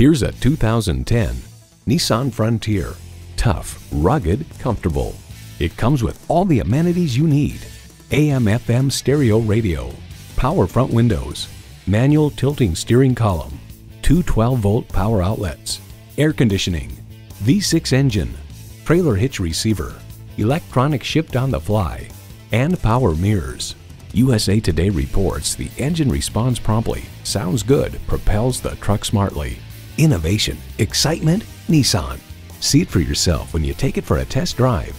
Here's a 2010 Nissan Frontier. Tough, rugged, comfortable. It comes with all the amenities you need. AM/FM stereo radio, power front windows, manual tilting steering column, two 12-volt power outlets, air conditioning, V6 engine, trailer hitch receiver, electronic shift on the fly, and power mirrors. USA Today reports the engine responds promptly, sounds good, propels the truck smartly. Innovation, excitement, Nissan. See it for yourself when you take it for a test drive.